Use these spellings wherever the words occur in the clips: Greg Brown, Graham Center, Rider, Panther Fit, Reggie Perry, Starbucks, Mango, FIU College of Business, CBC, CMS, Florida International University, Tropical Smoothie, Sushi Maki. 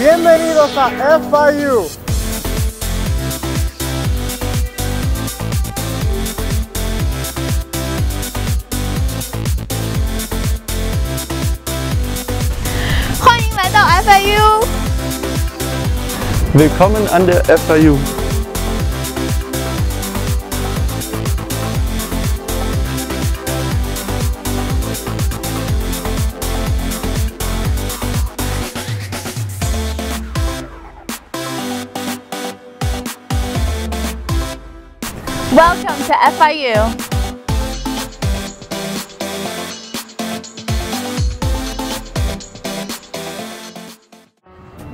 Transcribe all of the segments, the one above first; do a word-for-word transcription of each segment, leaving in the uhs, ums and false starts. Bienvenidos a F I U. Willkommen an der F I U. Welcome to F I U.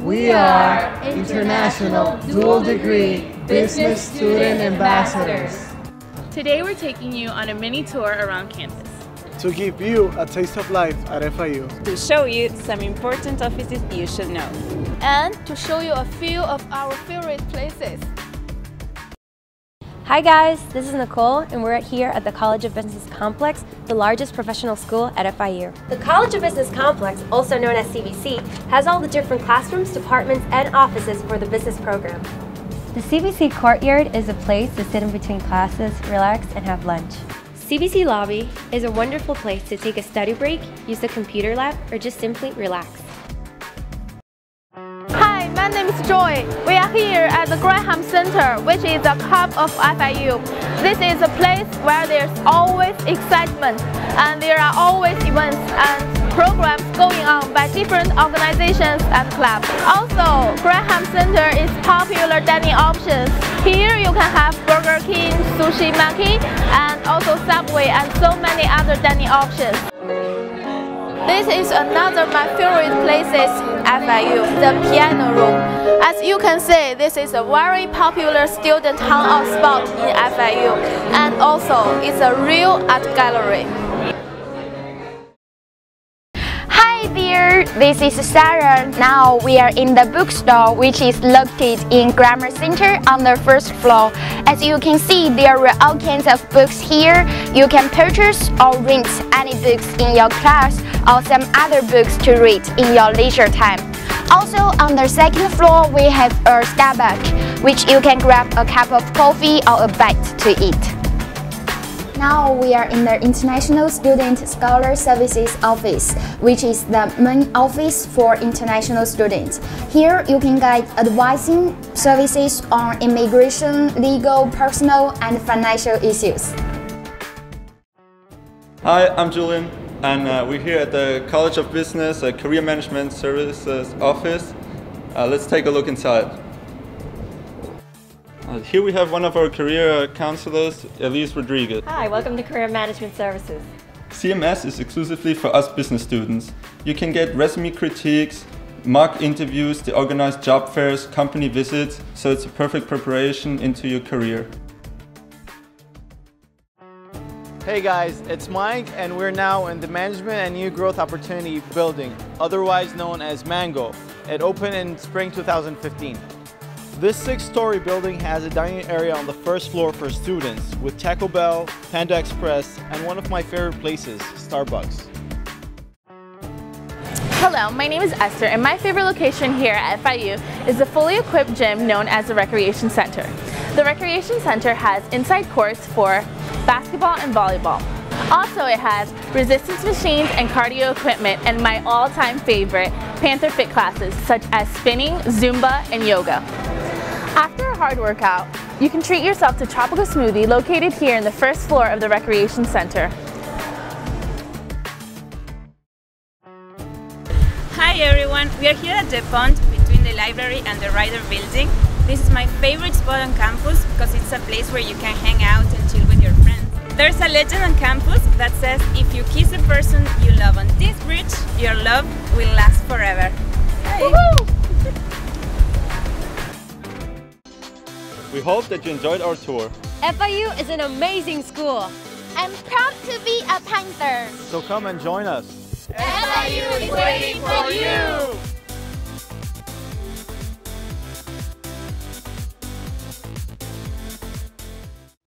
We are International Dual Degree Business Student Ambassadors. Today we're taking you on a mini tour around campus. To give you a taste of life at F I U. To show you some important offices you should know. And to show you a few of our favorite places. Hi guys, this is Nicole and we're here at the College of Business Complex, the largest professional school at F I U. The College of Business Complex, also known as C B C, has all the different classrooms, departments, and offices for the business program. The C B C courtyard is a place to sit in between classes, relax, and have lunch. C B C lobby is a wonderful place to take a study break, use the computer lab, or just simply relax. My name is Joy. We are here at the Graham Center, which is the hub of F I U. This is a place where there's always excitement and there are always events and programs going on by different organizations and clubs. Also, Graham Center is popular dining options. Here you can have Burger King, Sushi Maki, and also Subway and so many other dining options. This is another of my favorite places in F I U, the piano room. As you can see, this is a very popular student hangout spot in F I U, and also it's a real art gallery. Hi there, this is Sarah. Now we are in the bookstore, which is located in Grammar Center on the first floor. As you can see, there are all kinds of books here. You can purchase or rent any books in your class, or some other books to read in your leisure time. Also, on the second floor, we have a Starbucks, which you can grab a cup of coffee or a bite to eat. Now we are in the International Student Scholar Services Office, which is the main office for international students. Here you can get advising services on immigration, legal, personal, and financial issues. Hi, I'm Julian. And uh, we're here at the College of Business uh, Career Management Services Office. Uh, let's take a look inside. Uh, here we have one of our career counselors, Elise Rodriguez. Hi, welcome to Career Management Services. C M S is exclusively for us business students. You can get resume critiques, mock interviews, they organize job fairs, company visits, so it's a perfect preparation into your career. Hey guys, it's Mike and we're now in the Management and New Growth Opportunity Building, otherwise known as Mango. It opened in spring two thousand fifteen. This six-story building has a dining area on the first floor for students with Taco Bell, Panda Express, and one of my favorite places, Starbucks. Hello, my name is Esther and my favorite location here at F I U is the fully equipped gym known as the Recreation Center. The Recreation Center has inside courts for basketball and volleyball. Also, it has resistance machines and cardio equipment and my all-time favorite Panther Fit classes such as spinning, Zumba, and yoga. After a hard workout, you can treat yourself to Tropical Smoothie located here in the first floor of the Recreation Center. Hi everyone, we are here at the pond between the library and the Rider building. This is my favorite spot on campus because it's a place where you can hang out and chill with your friends. There's a legend on campus that says if you kiss a person you love on this bridge, your love will last forever. We hope that you enjoyed our tour. F I U is an amazing school. I'm proud to be a Panther. So come and join us. F I U is waiting for you!